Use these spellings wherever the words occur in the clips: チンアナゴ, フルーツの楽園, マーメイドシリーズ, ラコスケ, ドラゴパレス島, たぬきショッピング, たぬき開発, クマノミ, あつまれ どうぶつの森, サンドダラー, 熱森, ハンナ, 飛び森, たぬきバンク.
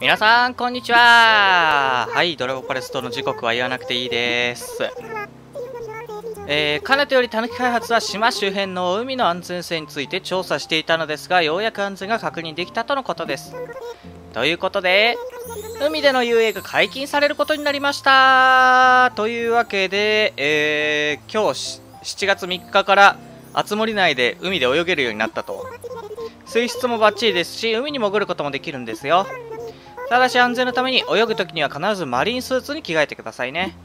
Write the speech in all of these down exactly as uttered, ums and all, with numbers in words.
皆さんこんにちは。はい、ドラゴパレストの時刻は言わなくていいです。えー、かねてよりたぬき開発は島周辺の海の安全性について調査していたのですが、ようやく安全が確認できたとのことです。ということで海での遊泳が解禁されることになりました。というわけで、えー、今日しちがつみっかから熱森内で海で泳げるようになったと。水質もバッチリですし、海に潜ることもできるんですよ。ただし安全のために泳ぐときには必ずマリンスーツに着替えてくださいね。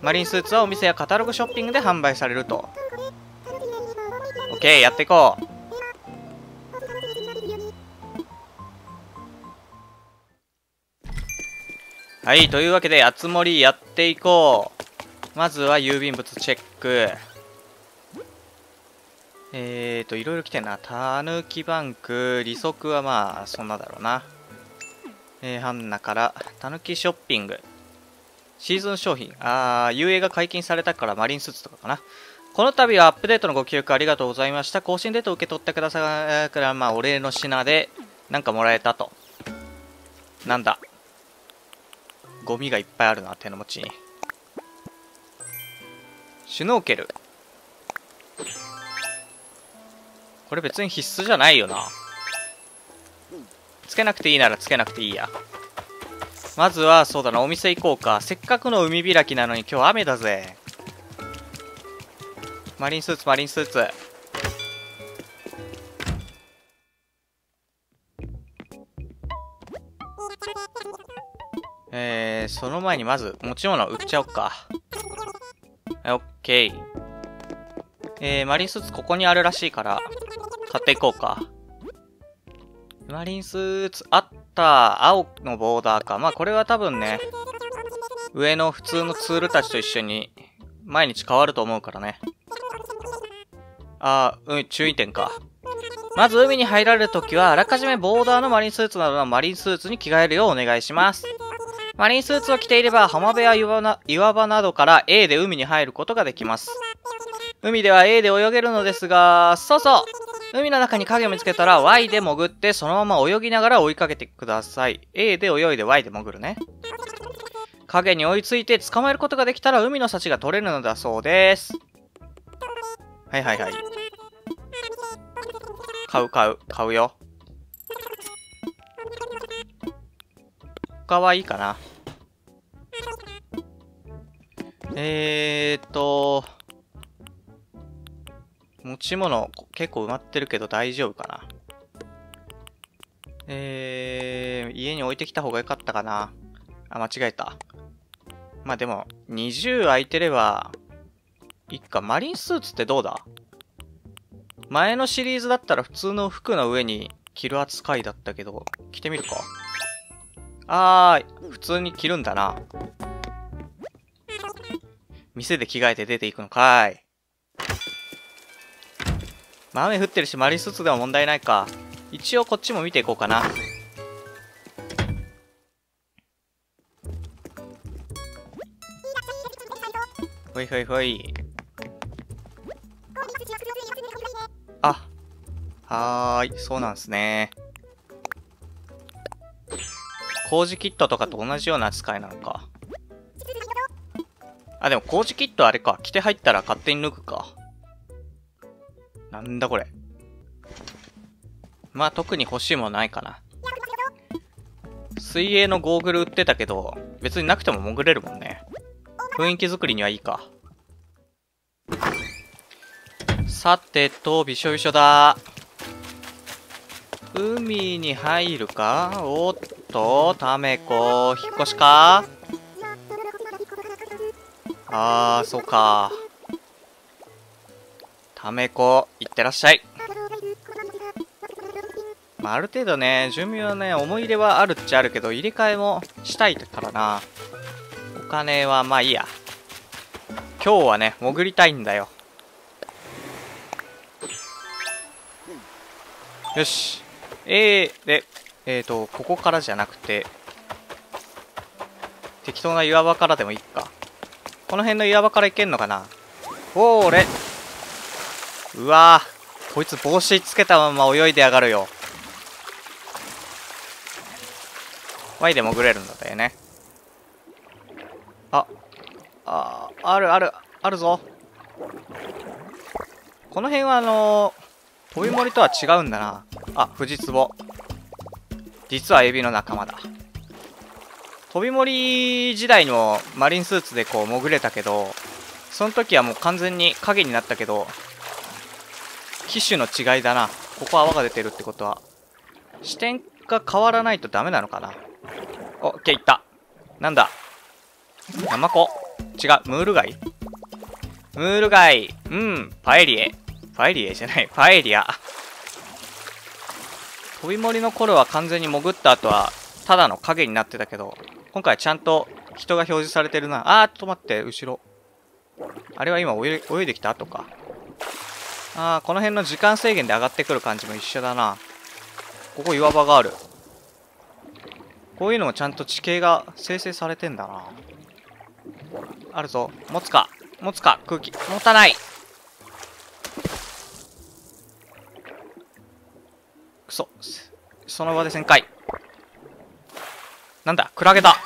マリンスーツはお店やカタログショッピングで販売されると。 OK、 やっていこう。はい、というわけであつ森やっていこう。まずは郵便物チェック。えーといろいろ来てんな。たぬきバンク、利息はまあそんなだろうな。えー、ハンナからたぬきショッピング、シーズン商品、あー、遊泳が解禁されたからマリンスーツとかかな。この度はアップデートのご記録ありがとうございました。更新データを受け取ってくださいから、まあお礼の品でなんかもらえたと。なんだ、ゴミがいっぱいあるな、手の持ちに。シュノーケル、これ別に必須じゃないよな。つけなくていいならつけなくていいや。まずはそうだな、お店行こうか。せっかくの海開きなのに今日雨だぜ。マリンスーツ、マリンスーツ。えー、その前にまず持ち物売っちゃおっか。オッケー。えー、マリンスーツここにあるらしいから買っていこうか。マリンスーツあった。青のボーダーか。まあこれは多分ね、上の普通のツールたちと一緒に毎日変わると思うからね。ああ、うん、注意点か。まず海に入られるときはあらかじめボーダーのマリンスーツなどのマリンスーツに着替えるようお願いします。マリンスーツを着ていれば浜辺や岩な、岩場などから A で海に入ることができます。海では A で泳げるのですが、そうそう、海の中に影を見つけたら Y で潜ってそのまま泳ぎながら追いかけてください。 A で泳いで Y で潜るね。影に追いついて捕まえることができたら海の幸が取れるのだそうです。はいはいはい、買う買う買うよ。他はいいかな。えーっと持ち物結構埋まってるけど大丈夫かな。えー、家に置いてきた方が良かったかな。あ、間違えた。まあでも、にじゅう空いてれば、いっか。マリンスーツってどうだ？前のシリーズだったら普通の服の上に着る扱いだったけど、着てみるか。あー、普通に着るんだな。店で着替えて出ていくのかい。雨降ってるしマリンスーツでも問題ないか。一応こっちも見ていこうかな。ほいほいほい。あ、はーい、そうなんですね。工事キットとかと同じような扱いなのか。あ、でも工事キットあれか、着て入ったら勝手に脱ぐか。なんだこれ。まあ特に欲しいものないかな。水泳のゴーグル売ってたけど別になくても潜れるもんね。雰囲気作りにはいいか。さてと、びしょびしょだ。海に入るか。おっと、ためこ引っ越しか。あー、そうか。アメコ、いってらっしゃい。まあ、ある程度ね、準備はね、思い入れはあるっちゃあるけど、入れ替えもしたいからな。お金はまあいいや。今日はね、潜りたいんだよ。よし。えー、で、えーと、ここからじゃなくて、適当な岩場からでもいいか。この辺の岩場から行けんのかな。おーれ。うわぁ、こいつ帽子つけたまま泳いでやがるよ。Y で潜れるんだったよね。あ、あ、あるある、あるぞ。この辺はあのー、飛び森とは違うんだな。あ、フジツボ。実はエビの仲間だ。飛び森時代にもマリンスーツでこう潜れたけど、その時はもう完全に影になったけど、機種の違いだな。ここ泡が出てるってことは。視点が変わらないとダメなのかな。お、OK、いった。なんだ。ナマコ。違う、ムール貝？ムール貝。うん、パエリエ。パエリエじゃない、パエリア。飛び森の頃は完全に潜った後は、ただの影になってたけど、今回ちゃんと人が表示されてるな。あー、ちょっと待って、後ろ。あれは今泳い、泳いできた後か。あー、この辺の時間制限で上がってくる感じも一緒だな。ここ岩場がある。こういうのもちゃんと地形が生成されてんだな。あるぞ。持つか。持つか。空気。持たない。くそ。その場で旋回。なんだ。クラゲだ。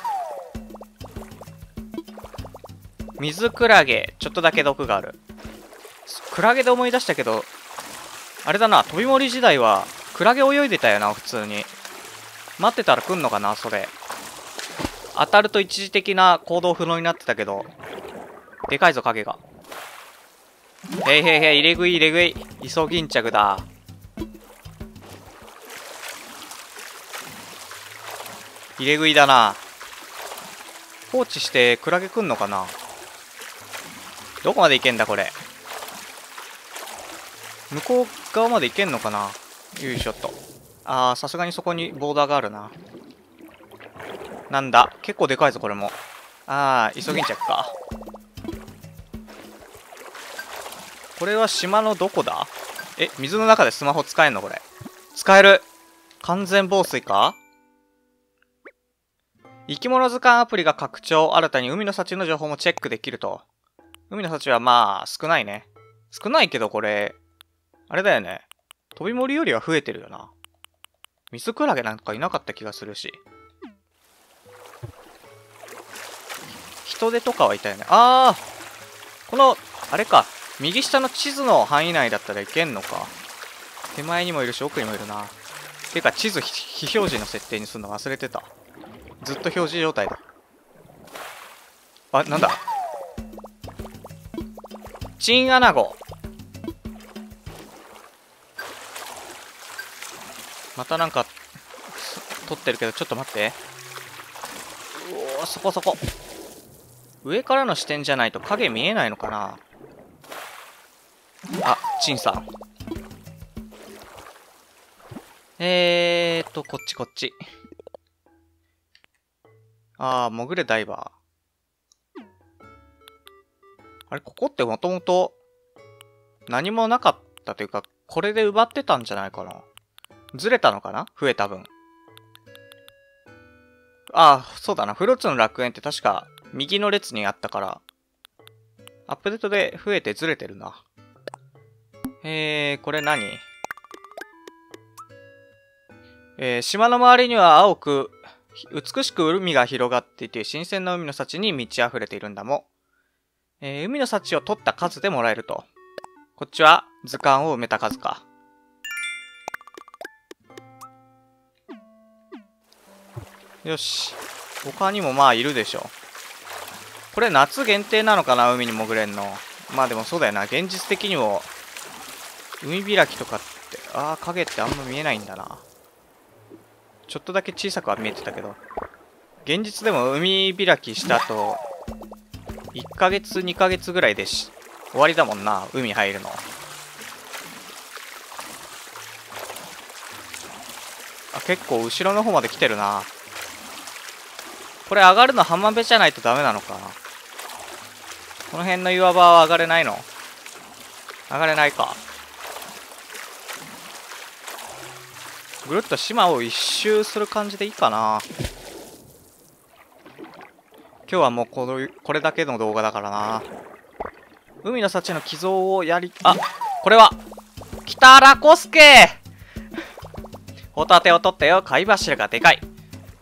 水クラゲ。ちょっとだけ毒がある。クラゲで思い出したけど、あれだな。飛び森時代は、クラゲ泳いでたよな、普通に。待ってたら来んのかな、それ。当たると一時的な行動不能になってたけど。でかいぞ、影が。へいへいへい、入れ食い入れ食い。イソギンチャクだ。入れ食いだな。放置してクラゲ来んのかな。どこまで行けんだ、これ。向こう側まで行けんのかな。よいしょっと。あー、さすがにそこにボーダーがあるな。なんだ。結構でかいぞ、これも。あー、急ぎんちゃくか。これは島のどこだ？え、水の中でスマホ使えんのこれ。使える。完全防水か？生き物図鑑アプリが拡張。新たに海の幸の情報もチェックできると。海の幸はまあ、少ないね。少ないけどこれ、あれだよね。飛び森よりは増えてるよな。水クラゲなんかいなかった気がするし。人手とかはいたよね。あー、この、あれか。右下の地図の範囲内だったらいけんのか。手前にもいるし、奥にもいるな。てか、地図非表示の設定にするの忘れてた。ずっと表示状態だ。あ、なんだ。チンアナゴ。またなんか取ってるけど、ちょっと待って。うおー、そこそこ。上からの視点じゃないと影見えないのかな。あ、チンさん。えーっとこっちこっち。あー、潜れダイバー。あれ、ここってもともと何もなかったというか、これで奪ってたんじゃないかな。ずれたのかな？増えた分。ああ、そうだな。フルーツの楽園って確か右の列にあったから、アップデートで増えてずれてるな。えー、これ何？えー、島の周りには青く、美しく海が広がっていて、新鮮な海の幸に満ち溢れているんだもん。えー、海の幸を取った数でもらえると。こっちは図鑑を埋めた数か。よし。他にもまあいるでしょ。これ夏限定なのかな、海に潜れんの。まあでもそうだよな。現実的にも、海開きとかって、ああ、影ってあんま見えないんだな。ちょっとだけ小さくは見えてたけど。現実でも海開きした後、いっかげつ、にかげつぐらいでし、終わりだもんな、海入るの。あ、結構後ろの方まで来てるな。これ上がるの浜辺じゃないとダメなのかな。この辺の岩場は上がれないの？上がれないか。ぐるっと島を一周する感じでいいかな。今日はもうこの、これだけの動画だからな。海の幸の寄贈をやり、あ、これは北ラコスケホタテを取ったよ。貝柱がでかい。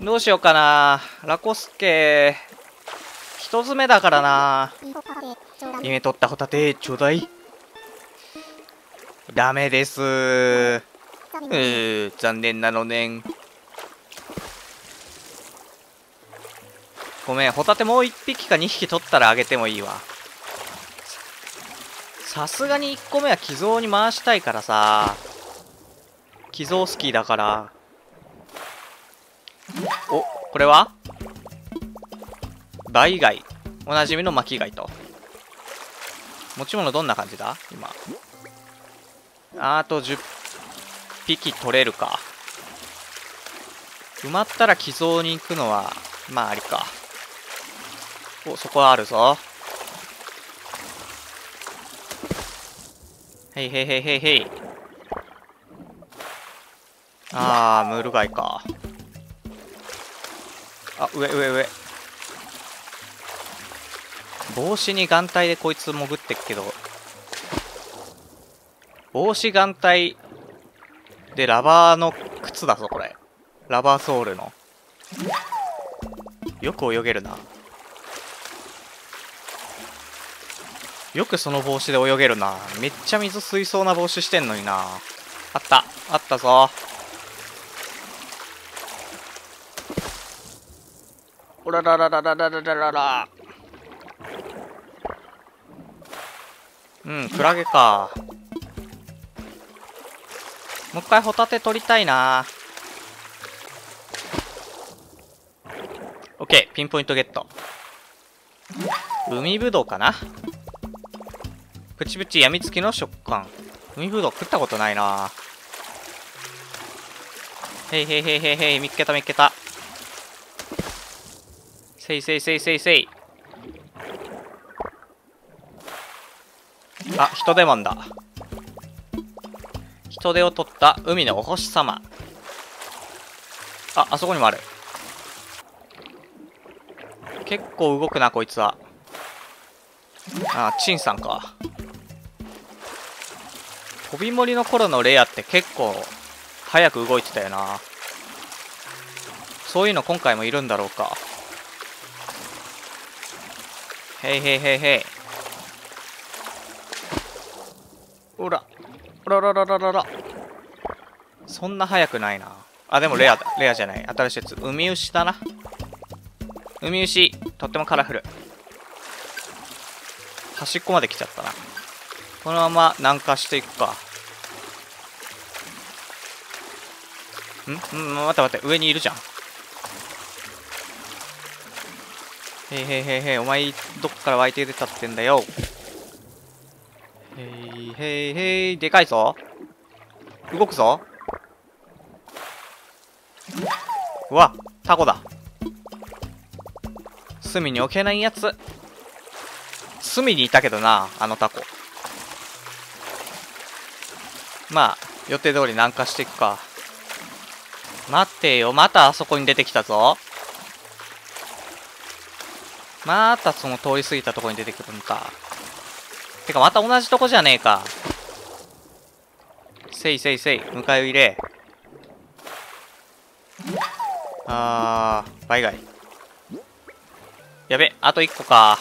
どうしようかな。ラコスケ人詰めだからな。夢取ったホタテちょうだい。ダメです。うー、残念なのねん。ごめん、ホタテもういっぴきかにひき取ったらあげてもいいわ。さすがにいっこめは寄贈に回したいからさ。寄贈好きだから。お、これは倍貝、おなじみの巻き貝と。持ち物どんな感じだ今。あとじゅっぴき取れるか。埋まったら寄贈に行くのはまあありか。お、そこはあるぞ。へいへいへいへいへい。あー、ムール貝か。あ、上上上。帽子に眼帯でこいつ潜ってくけど、帽子眼帯でラバーの靴だぞこれ。ラバーソールの。よく泳げるな。よくその帽子で泳げるな。めっちゃ水吸いそうな帽子してんのにな。あった、あったぞ。おらららららららららら。うん、クラゲか。もう一回ホタテ取りたいな。オッケー、ピンポイントゲット。海ぶどうかな。プチプチやみつきの食感。海ぶどう食ったことないな。へいへいへいへいへい、見っけた見っけた。せいせいせいせいせい。あ、人手マンだ。人手を取った海のお星様。あ、あそこにもある。結構動くなこいつは。あ、チンさんか。飛び森の頃のレアって結構早く動いてたよな。そういうの今回もいるんだろうか。へいへいへいへい。おらおらららららら。そんな早くないなあ。でもレアだ。レアじゃない、新しいやつ。ウミウシだな。ウミウシとってもカラフル。端っこまで来ちゃったな。このまま南下していくか。んん、待って待って、上にいるじゃん。へいへいへいへい。お前どっから湧いて出たってんだよ。へいへいへい。でかいぞ。動くぞ。うわ、タコだ。隅に置けないやつ。隅にいたけどな、あのタコ。まあ予定通り南下していくか。待ってよ、またあそこに出てきたぞ。またその通り過ぎたとこに出てくるのか。てかまた同じとこじゃねえか。せいせいせい、迎え入れ。あー、バイガイ。やべ、あといっこか。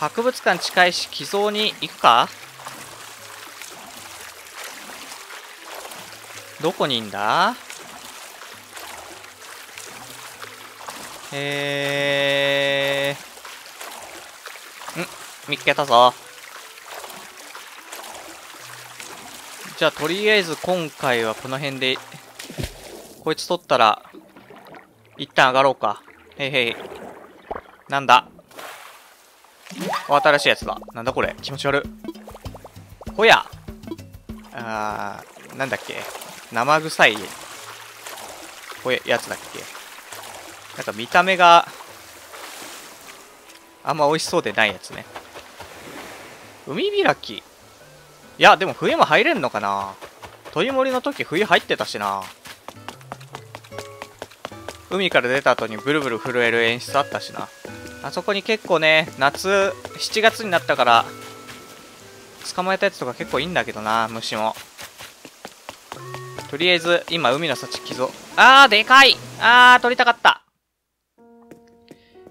博物館近いし寄贈に行くか。どこにいんだ。えー、ん、見つけたぞ。じゃあとりあえず今回はこの辺で、こいつ取ったら一旦上がろうか。へいへい。なんだ、新しいやつだ。なんだこれ、気持ち悪い。ほや。あー、なんだっけ、生臭いこれやつだっけ。なんか見た目があんま美味しそうでないやつね。海開き。いやでも冬も入れんのかな。鳥森の時冬入ってたしな。海から出た後にブルブル震える演出あったしな。あそこに結構ね、夏、しちがつになったから、捕まえたやつとか結構いいんだけどな、虫も。とりあえず今海の幸寄贈。あーでかい。あー取りたかった。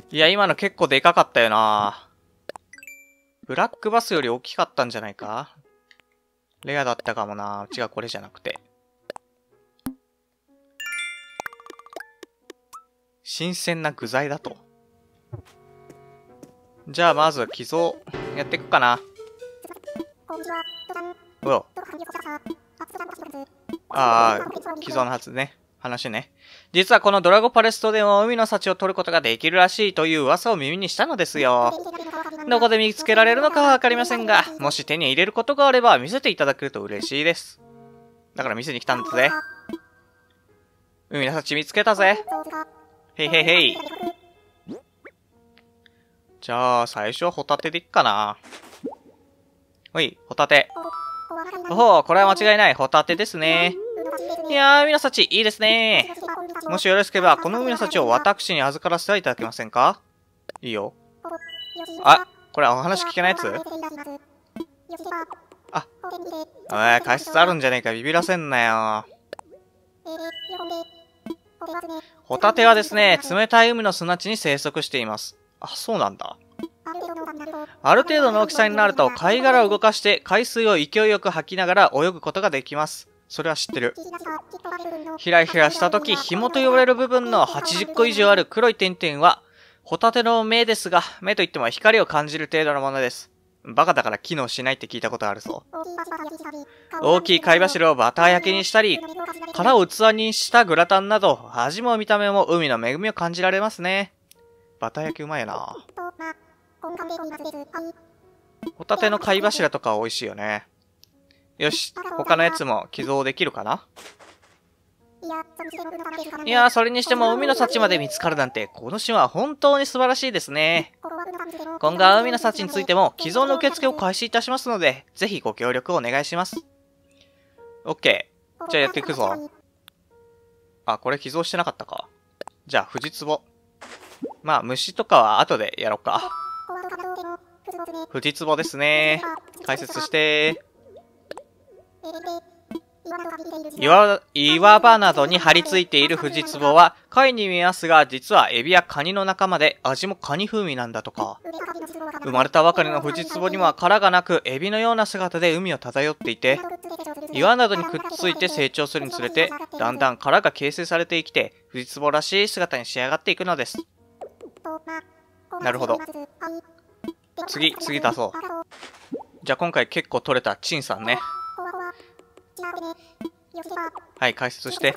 いや今の結構でかかったよな。ブラックバスより大きかったんじゃないか。レアだったかもな。違う、これじゃなくて新鮮な具材だと。じゃあまず寄贈やっていくかな。うわ、ああ、寄贈の発ね、話ね。実はこのドラゴパレス島でも海の幸を取ることができるらしいという噂を耳にしたのですよ。どこで見つけられるのかはわかりませんが、もし手に入れることがあれば見せていただけると嬉しいです。だから店に来たんだぜ。海の幸見つけたぜ。へいへいへい。じゃあ、最初はホタテでいっかな。ほい、ホタテ。おほう、これは間違いない。ホタテですね。いやー、海の幸、いいですね。もしよろしければ、この海の幸を私に預からせていただけませんか？いいよ。あ、これはお話聞けないやつ？あ、おい、解説あるんじゃねえか。ビビらせんなよ。ホタテはですね、冷たい海の砂地に生息しています。あ、そうなんだ。ある程度の大きさになると貝殻を動かして海水を勢いよく吐きながら泳ぐことができます。それは知ってる。ひらひらした時、紐と呼ばれる部分のはちじゅっこ以上ある黒い点々はホタテの目ですが、目といっても光を感じる程度のものです。バカだから機能しないって聞いたことあるぞ。大きい貝柱をバター焼きにしたり、殻を器にしたグラタンなど、味も見た目も海の恵みを感じられますね。バター焼きうまいな。ホタテの貝柱とか美味しいよね。よし、他のやつも寄贈できるかな？いやー、それにしても海の幸まで見つかるなんて、この島は本当に素晴らしいですね。今後は海の幸についても寄贈の受付を開始いたしますので、ぜひご協力をお願いします。OK。じゃあやっていくぞ。あ、これ寄贈してなかったか。じゃあ、藤壺。まあ、虫とかは後でやろうか。藤壺ですね。解説してー。岩、岩場などに張り付いているフジツボは貝に見えますが、実はエビやカニの仲間で味もカニ風味なんだとか。生まれたばかりのフジツボには殻がなく、エビのような姿で海を漂っていて、岩などにくっついて成長するにつれて、だんだん殻が形成されてきて、フジツボらしい姿に仕上がっていくのです。なるほど。次次出そう。じゃあ今回結構取れた陳さんね。はい、解説して。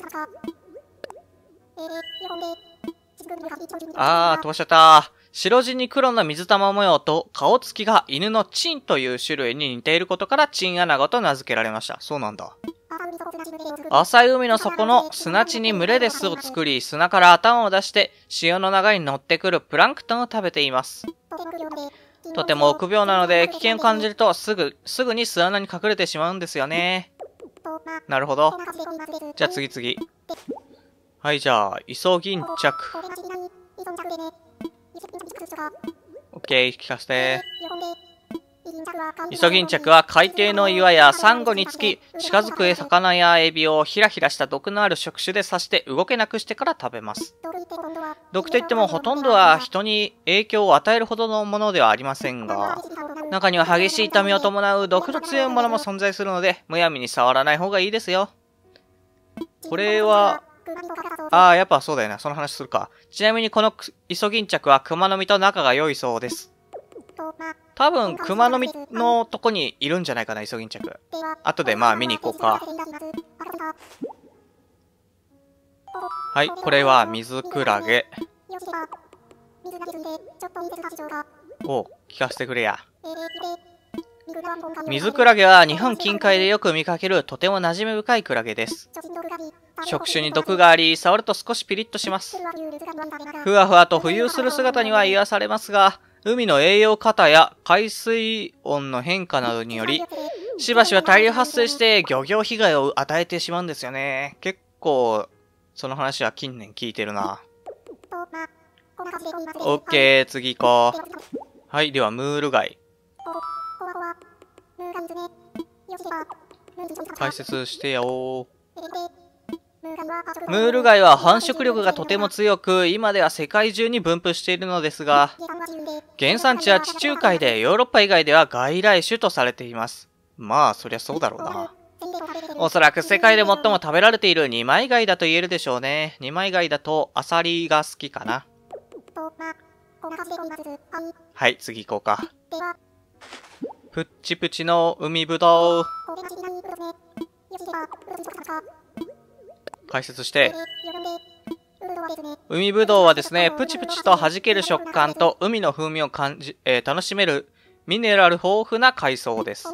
あー、飛ばしちゃった。白地に黒の水玉模様と顔つきが犬のチンという種類に似ていることからチンアナゴと名付けられました。そうなんだ。浅い海の底の砂地に群れで巣を作り、砂から頭を出して潮の流れに乗ってくるプランクトンを食べています。とても臆病なので危険を感じるとすぐ、すぐに巣穴に隠れてしまうんですよね。なるほど。じゃあ次次。はい、じゃあ、イソギンチャク。オッケー、聞かせて。イソギンチャクは海底の岩やサンゴにつき、近づく魚やエビをひらひらした毒のある触手で刺して動けなくしてから食べます。毒といってもほとんどは人に影響を与えるほどのものではありませんが、中には激しい痛みを伴う毒の強いものも存在するので、むやみに触らない方がいいですよ。これは、ああ、やっぱそうだよな。その話するか。ちなみにこのイソギンチャクは熊の実と仲が良いそうです。多分、熊の実のとこにいるんじゃないかな、イソギンチャク。後でまあ見に行こうか。はい、これは水クラゲ。おう、聞かせてくれや。水クラゲは日本近海でよく見かけるとても馴染み深いクラゲです。触手に毒があり、触ると少しピリッとします。ふわふわと浮遊する姿には癒されますが、海の栄養過多や海水温の変化などにより、しばしば大量発生して漁業被害を与えてしまうんですよね。結構、その話は近年聞いてるな。オッケー、次行こう。はい、では、ムール貝。解説してよー。ムール貝は繁殖力がとても強く、今では世界中に分布しているのですが、原産地は地中海でヨーロッパ以外では外来種とされています。まあ、そりゃそうだろうな。おそらく世界で最も食べられている二枚貝だと言えるでしょうね。二枚貝だとアサリが好きかな。はい、次行こうか。プッチプチの海ぶどう。解説して。海ぶどうはですね、プチプチと弾ける食感と海の風味を感じ、えー、楽しめるミネラル豊富な海藻です。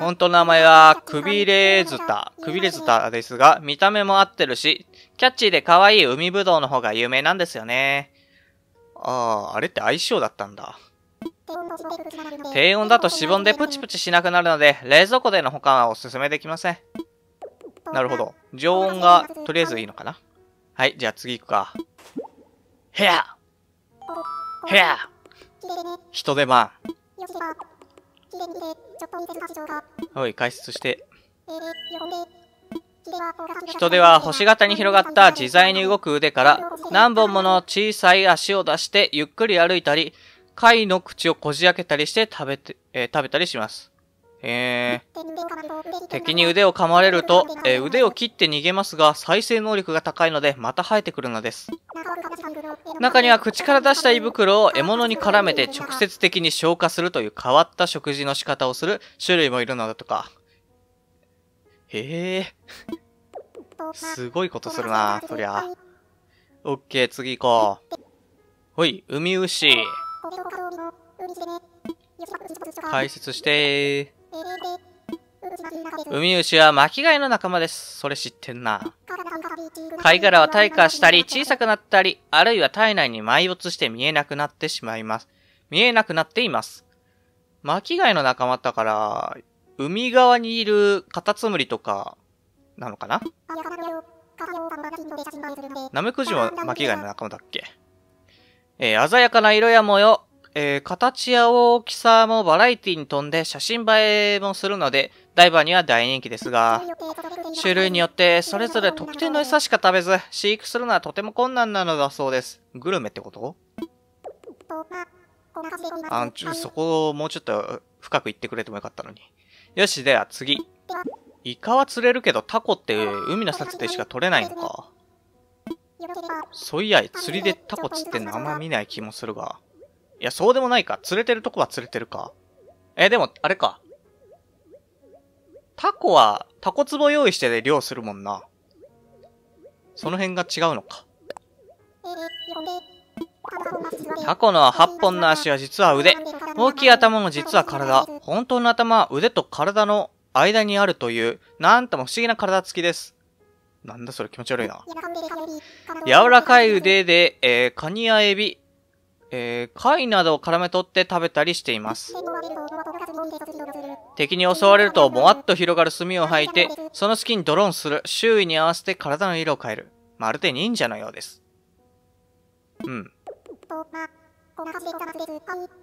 本当の名前はクビレズタ、クビレズタですが、見た目も合ってるし、キャッチーで可愛い海ぶどうの方が有名なんですよね。ああ、あれって相性だったんだ。低温だとしぼんでプチプチしなくなるので、冷蔵庫での保管はおすすめできません。なるほど。常温がとりあえずいいのかな。はい、じゃあ次行くか。ヘアヘア人手間。はい、解説して。人手は星形に広がった自在に動く腕から何本もの小さい足を出してゆっくり歩いたり、貝の口をこじ開けたりして食べて、えー、食べたりします。えー、敵に腕を噛まれると、えー、腕を切って逃げますが、再生能力が高いのでまた生えてくるのです。中には口から出した胃袋を獲物に絡めて直接的に消化するという変わった食事の仕方をする種類もいるのだとか。へえすごいことするなそりゃ。オッケー、次行こう。ほい、海牛。解説してー。ウミウシは巻き貝の仲間です。それ知ってんな。貝殻は退化したり、小さくなったり、あるいは体内に埋没して見えなくなってしまいます。見えなくなっています。巻き貝の仲間だから、海側にいるカタツムリとか、なのかな？ナメクジも巻き貝の仲間だっけ？えー、鮮やかな色や模様。えー、形や大きさもバラエティに富んで写真映えもするので、ダイバーには大人気ですが、種類によってそれぞれ特定の餌しか食べず、飼育するのはとても困難なのだそうです。グルメってこと？あんちゅ、そこをもうちょっと深く言ってくれてもよかったのに。よし、では次。イカは釣れるけどタコって海の幸でしか取れないのか。そういや、釣りでタコ釣ってんのあんま見ない気もするが。いや、そうでもないか。釣れてるとこは釣れてるか。え、でも、あれか。タコは、タコ壺用意してで漁するもんな。その辺が違うのか。タコのはっぽんの足は実は腕。大きい頭も実は体。本当の頭は腕と体の間にあるという、なんとも不思議な体つきです。なんだそれ気持ち悪いな。柔らかい腕で、えー、カニやエビ、えー、貝などを絡め取って食べたりしています。敵に襲われると、もわっと広がる炭を吐いて、その隙にドローンする。周囲に合わせて体の色を変える。まるで忍者のようです。うん。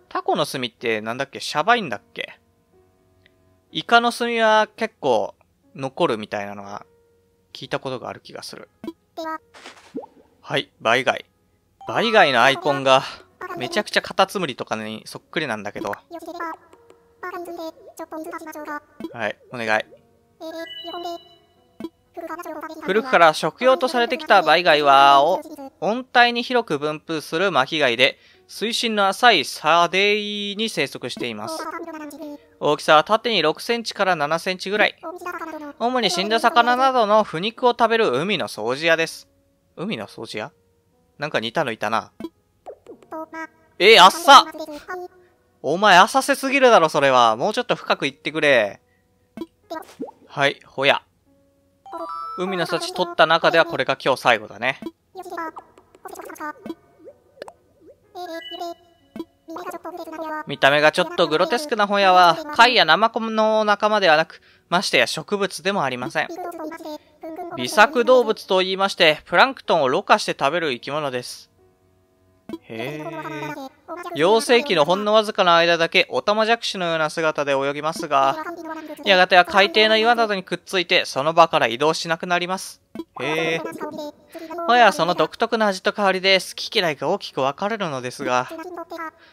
タコの炭ってなんだっけ？シャバいんだっけ？イカの炭は結構残るみたいなのは聞いたことがある気がする。はい、バイガイ。バイガイのアイコンが、めちゃくちゃカタツムリとかにそっくりなんだけど。はい、お願い。古くから食用とされてきたバイガイは、温帯に広く分布する巻き貝で、水深の浅い砂泥に生息しています。大きさは縦にろくセンチからななセンチぐらい。主に死んだ魚などの腐肉を食べる海の掃除屋です。海の掃除屋？なんか似たのいたな。えー、あっさ！お前、浅瀬すぎるだろ、それは。もうちょっと深く言ってくれ。はい、ほや。海の幸取った中ではこれが今日最後だね。見た目がちょっとグロテスクなホヤは、貝やナマコの仲間ではなく、ましてや植物でもありません。微作動物と言いまして、プランクトンをろ過して食べる生き物です。へぇ。幼生期のほんのわずかな間だけ、オタマジャクシのような姿で泳ぎますが、やがては海底の岩などにくっついて、その場から移動しなくなります。へえ。ホヤはその独特な味と香りで好き嫌いが大きく分かれるのですが、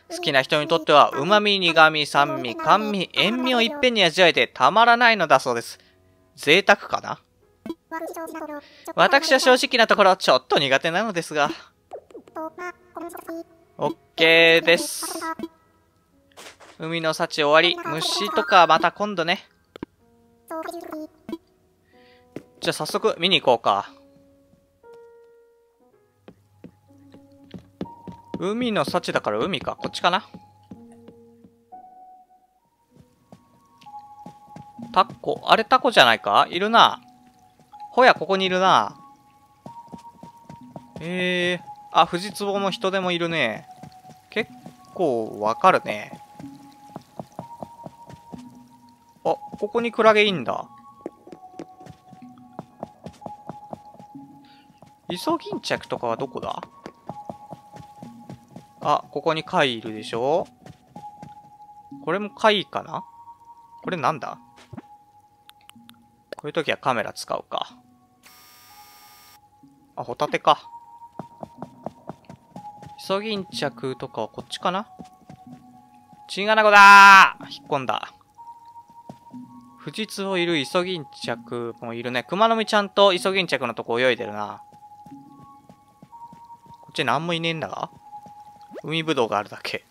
好きな人にとっては旨味、苦味、酸味、甘味、塩味をいっぺんに味わえてたまらないのだそうです。贅沢かな。私は正直なところちょっと苦手なのですが。 OK です。海の幸終わり。虫とかまた今度ね。じゃあ早速見に行こうか。海の幸だから海か。こっちかな。タコ、あれタコじゃないか。いるな。ほや、ここにいるな。えー、あ、藤壺も人でもいるね。結構わかるね。あ、ここにクラゲいいんだ。イソギンチャクとかはどこだ。あ、ここに貝いるでしょ。これも貝かな。これなんだ。こういう時はカメラ使うか。あ、ホタテか。イソギンチャクとかはこっちかな。チンアナゴだー。引っ込んだ。富士壺いる。イソギンチャクもいるね。クマノミちゃんとイソギンチャクのとこ泳いでるな。こっちなんもいねえんだが。海ぶどうがあるだけ。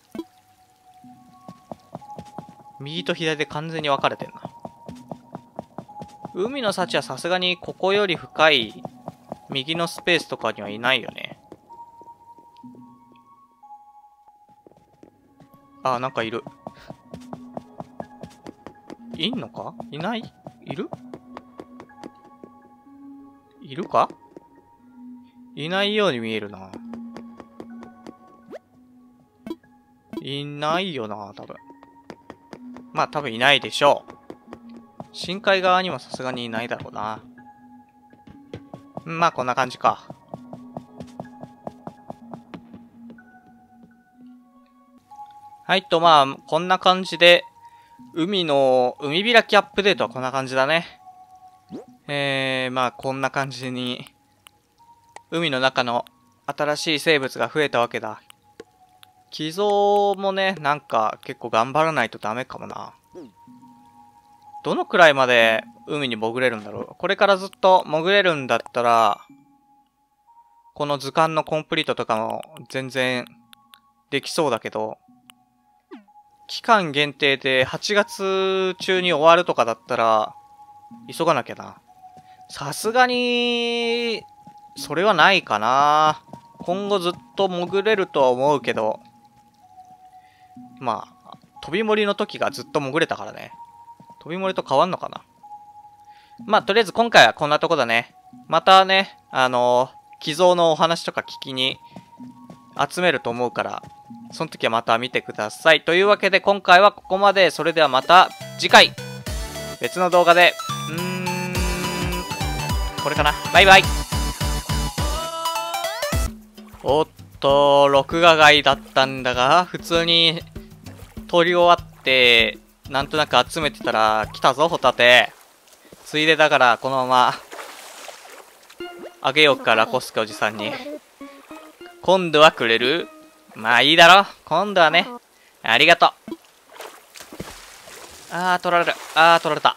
右と左で完全に分かれてんな。海の幸はさすがにここより深い右のスペースとかにはいないよね。あ、なんかいる。いんのか？いない？いる？いるか？いないように見えるな。いないよな、多分。まあ多分いないでしょう。深海側にもさすがにいないだろうな。まあこんな感じか。はいと、まあこんな感じで海の海開きアップデートはこんな感じだね。えー、まあこんな感じに海の中の新しい生物が増えたわけだ。寄贈もね、なんか結構頑張らないとダメかもな。どのくらいまで海に潜れるんだろう。これからずっと潜れるんだったら、この図鑑のコンプリートとかも全然できそうだけど、期間限定ではちがつ中に終わるとかだったら、急がなきゃな。さすがに、それはないかな。今後ずっと潜れるとは思うけど、まあ、飛び森の時がずっと潜れたからね。飛び森と変わんのかな。まあ、とりあえず今回はこんなとこだね。またね、あのー、寄贈のお話とか聞きに集めると思うから、その時はまた見てください。というわけで今回はここまで。それではまた次回、別の動画で、うーん、これかな。バイバイ。おっと、録画外だったんだが、普通に撮り終わって、なんとなく集めてたら、来たぞ、ホタテ。ついでだから、このまま、あげようか、ラコスケおじさんに。今度はくれる？まあいいだろ。今度はね。ありがとう。あー、取られる。あー、取られた。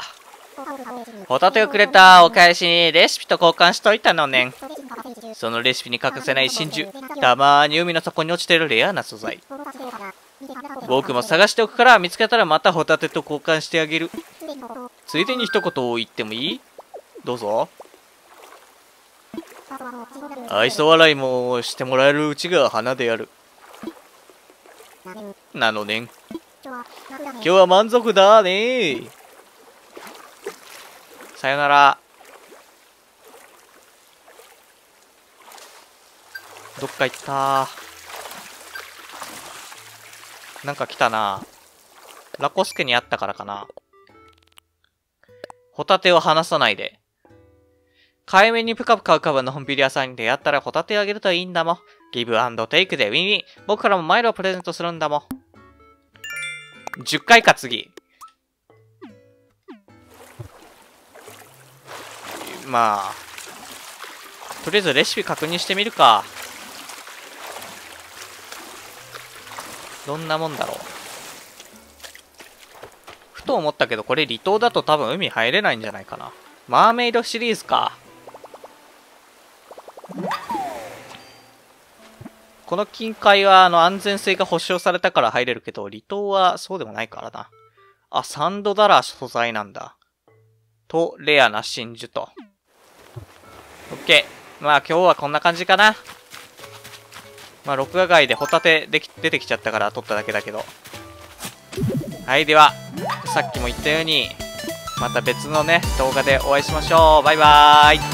ホタテをくれたお返しに、レシピと交換しといたのねん。そのレシピに欠かせない真珠。たまーに海の底に落ちてるレアな素材。僕も探しておくから、見つけたらまたホタテと交換してあげる。ついでに一言言ってもいい？どうぞ。愛想笑いもしてもらえるうちが花である。なのねん。今日は満足だね。さよなら。どっか行ったー。なんか来たな。ラコスケに会ったからかな。ホタテを離さないで。海面にぷかぷか浮かぶのんびり屋さんに出会ったらホタテをあげるといいんだもん。ギブアンドテイクでウィンウィン。僕からもマイルをプレゼントするんだもん。じゅっかいか次。まあ、とりあえずレシピ確認してみるか。どんなもんだろう。ふと思ったけど、これ離島だと多分海入れないんじゃないかな。マーメイドシリーズか。この近海はあの安全性が保証されたから入れるけど、離島はそうでもないからな。あ、サンドダラー素材なんだ。と、レアな真珠と。オッケー。まあ今日はこんな感じかな。まあ録画外でホタテでき出てきちゃったから撮っただけだけど。はい、では、さっきも言ったように、また別のね、動画でお会いしましょう。バイバーイ。